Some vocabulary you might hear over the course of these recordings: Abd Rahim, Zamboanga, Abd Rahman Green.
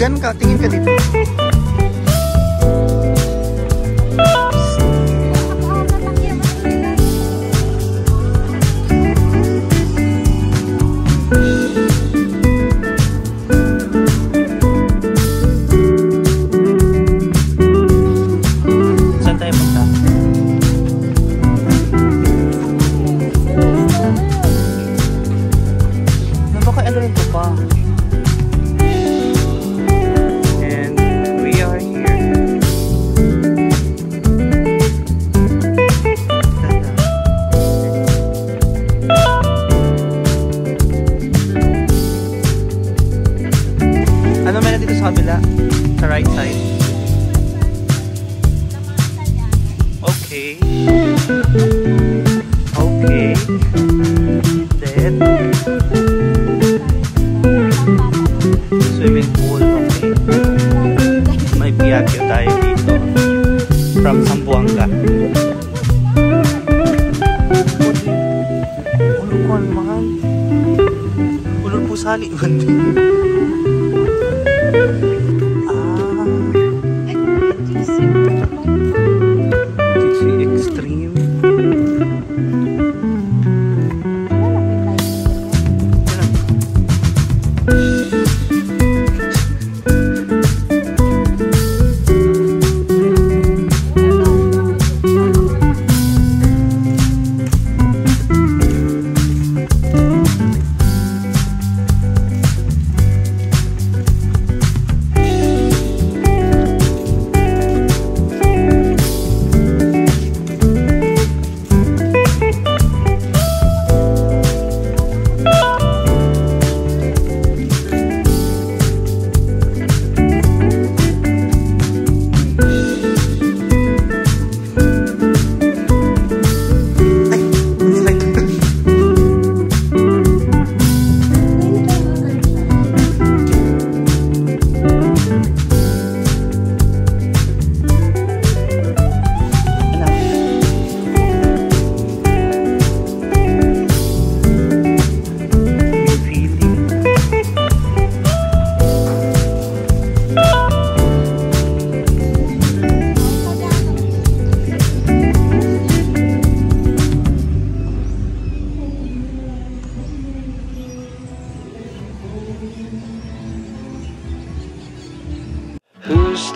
Gan ka, tingin ka dito. The right side. Okay. Okay. Then swimming pool. Okay. May biyakyo tayo dito from Zamboanga. Ulukon mahal. Ulul pusali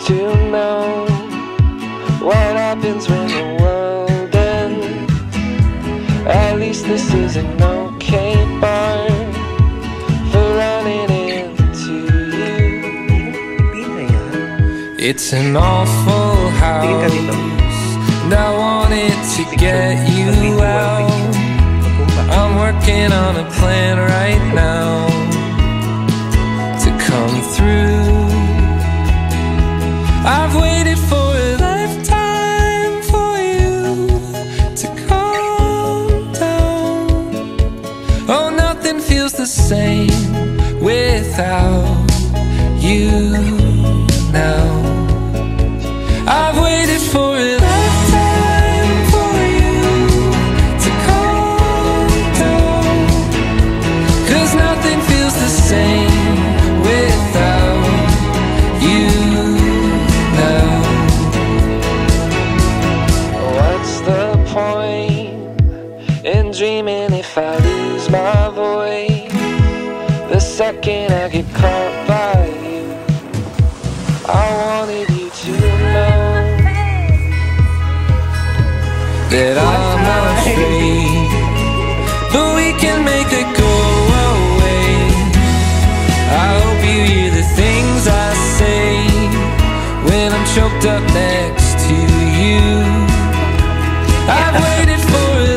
to know what happens when the world ends. At least this is an okay bar for running into you. It's an awful house that wanted to get you out. I'm working on a plan right now to come through. I've waited for a lifetime for you to calm down. Oh, nothing feels the same without you now. I've waited for a lifetime for you to calm down, 'cause nothing feels the same without you. Dreaming if I lose my voice the second I get caught by you. I wanted you to know that I'm not free, but we can make it go away. I hope you hear the things I say when I'm choked up next to you. I've waited for a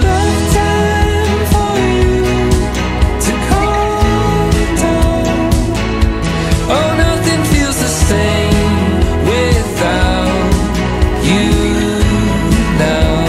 same without you now.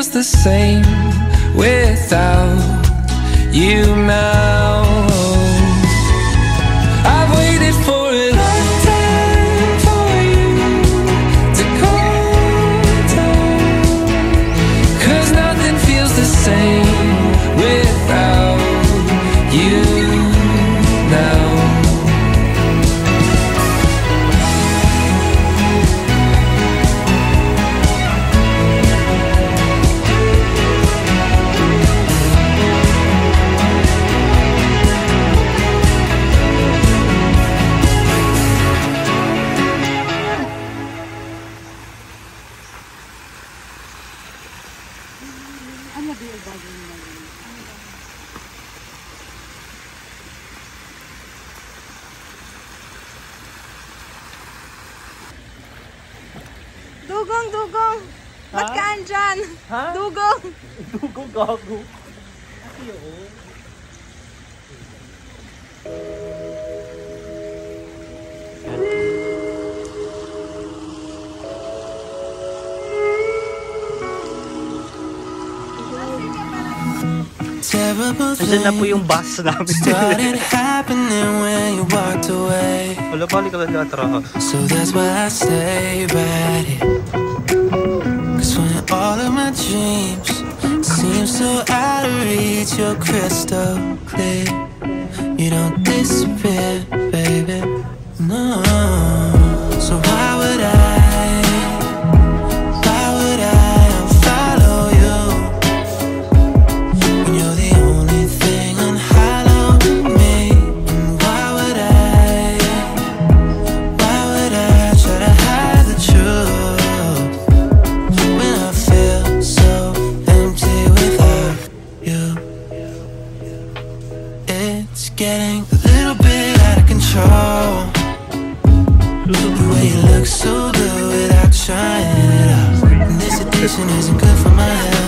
feels the same without you now. I've waited for a long time for you to come down, 'cause nothing feels the same without you now. Dugong, dugong. Ba't ka andyan? Dugong. Dugong, gago. Kasi yun. Andyan na po yung bus namin. Wala, balik ka lang na atrahan. So that's why I stay right here, 'cause when all of my dreams seem so out of reach, you're crystal clear. You don't disappear, baby, no. So why would I follow you when you're the only thing unhallowed to me? And why would I try to hide the truth? Getting a little bit out of control, the way you look so good without trying it out, and this addiction isn't good for my health.